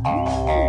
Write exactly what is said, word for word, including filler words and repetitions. Oh!